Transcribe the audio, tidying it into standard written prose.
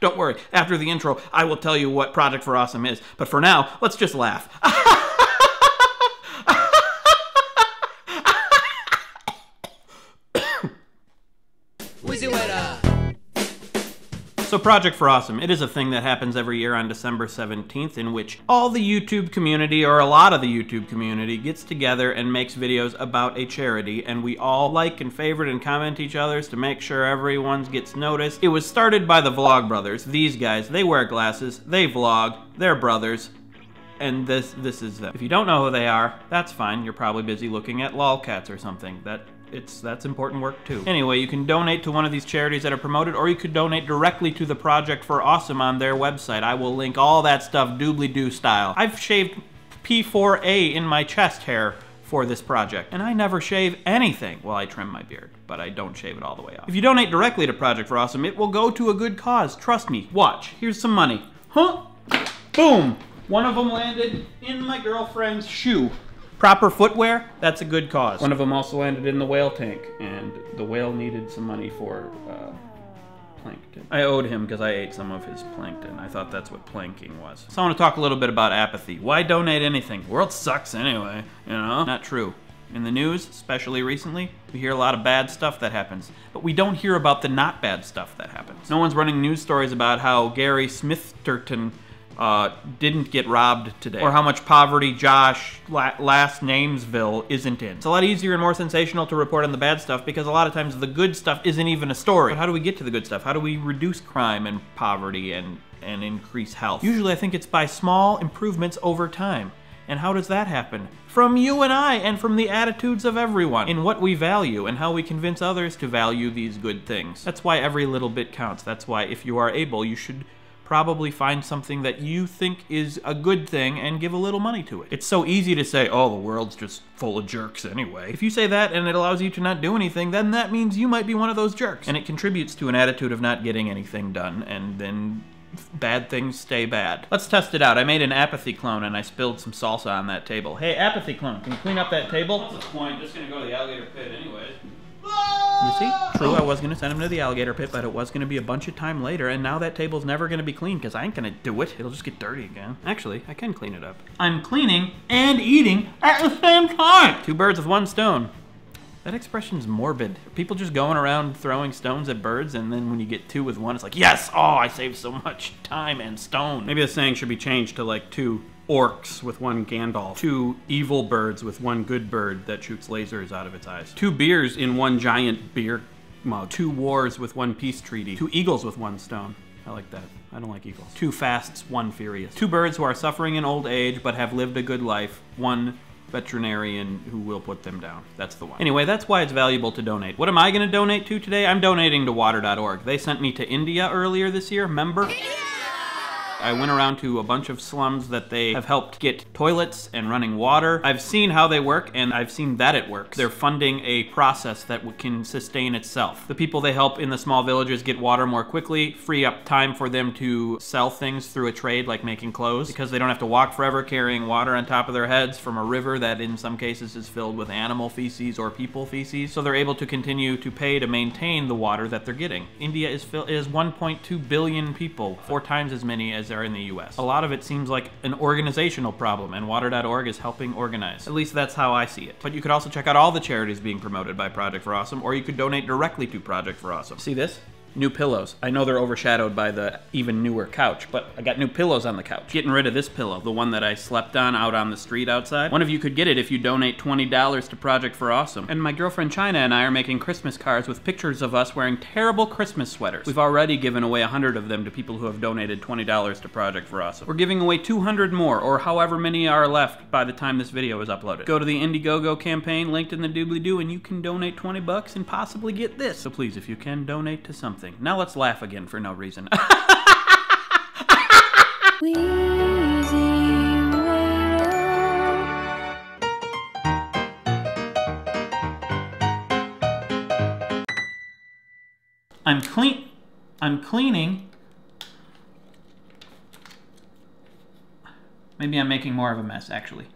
Don't worry, after the intro, I will tell you what Project for Awesome is. But for now, let's just laugh. Wheezy Waiter. So Project for Awesome, it is a thing that happens every year on December 17th in which all the YouTube community, or a lot of the YouTube community, gets together and makes videos about a charity, and we all like and favorite and comment each other's to make sure everyone gets noticed. It was started by the Vlog Brothers. These guys, they wear glasses, they vlog, they're brothers, and this is them. If you don't know who they are, that's fine. You're probably busy looking at lolcats or something. That's important work too. Anyway, you can donate to one of these charities that are promoted, or you could donate directly to the Project for Awesome on their website. I will link all that stuff doobly-doo style. I've shaved P4A in my chest hair for this project, and I never shave anything. Well, I trim my beard, but I don't shave it all the way off. If you donate directly to Project for Awesome, it will go to a good cause. Trust me. Watch. Here's some money. Huh? Boom. One of them landed in my girlfriend's shoe. Proper footwear, that's a good cause. One of them also landed in the whale tank, and the whale needed some money for plankton. I owed him because I ate some of his plankton. I thought that's what planking was. So I want to talk a little bit about apathy. Why donate anything? The world sucks anyway, you know? Not true. In the news, especially recently, we hear a lot of bad stuff that happens, but we don't hear about the not bad stuff that happens. No one's running news stories about how Gary Smithterton didn't get robbed today, or how much poverty Josh last Namesville isn't in. It's a lot easier and more sensational to report on the bad stuff because a lot of times the good stuff isn't even a story. But how do we get to the good stuff? How do we reduce crime and poverty and increase health? Usually I think it's by small improvements over time. And how does that happen? From you and I, and from the attitudes of everyone, in what we value and how we convince others to value these good things. That's why every little bit counts. That's why if you are able, you should probably find something that you think is a good thing and give a little money to it. It's so easy to say, oh, the world's just full of jerks anyway. If you say that and it allows you to not do anything, then that means you might be one of those jerks. And it contributes to an attitude of not getting anything done, and then bad things stay bad. Let's test it out. I made an apathy clone and I spilled some salsa on that table. Hey, apathy clone, can you clean up that table? What's the point? Just gonna go to the alligator pit anyways. You see? True, I was going to send him to the alligator pit, but it was going to be a bunch of time later, and now that table's never going to be clean because I ain't going to do it. It'll just get dirty again. Actually, I can clean it up. I'm cleaning and eating at the same time! Two birds with one stone. That expression's morbid. Are people just going around throwing stones at birds, and then when you get two with one, it's like, yes! Oh, I saved so much time and stone. Maybe the saying should be changed to, like, two orcs with one Gandalf, two evil birds with one good bird that shoots lasers out of its eyes, two beers in one giant beer mug, two wars with one peace treaty, two eagles with one stone. I like that. I don't like eagles. Two fasts, one furious. Two birds who are suffering in old age but have lived a good life, one veterinarian who will put them down. That's the one. Anyway, that's why it's valuable to donate. What am I going to donate to today? I'm donating to water.org. They sent me to India earlier this year, remember? I went around to a bunch of slums that they have helped get toilets and running water. I've seen how they work, and I've seen that it works. They're funding a process that can sustain itself. The people they help in the small villages get water more quickly, free up time for them to sell things through a trade like making clothes, because they don't have to walk forever carrying water on top of their heads from a river that in some cases is filled with animal feces or people feces. So they're able to continue to pay to maintain the water that they're getting. India is 1.2 billion people, 4 times as many as are in the US. A lot of it seems like an organizational problem, and water.org is helping organize. At least that's how I see it. But you could also check out all the charities being promoted by Project for Awesome, or you could donate directly to Project for Awesome. See this? New pillows. I know they're overshadowed by the even newer couch, but I got new pillows on the couch. Getting rid of this pillow, the one that I slept on out on the street outside. One of you could get it if you donate $20 to Project for Awesome. And my girlfriend China and I are making Christmas cards with pictures of us wearing terrible Christmas sweaters. We've already given away 100 of them to people who have donated $20 to Project for Awesome. We're giving away 200 more, or however many are left by the time this video is uploaded. Go to the Indiegogo campaign linked in the doobly-doo and you can donate 20 bucks and possibly get this. So please, if you can, donate to something. Now let's laugh again for no reason. I'm cleaning. Maybe I'm making more of a mess, actually.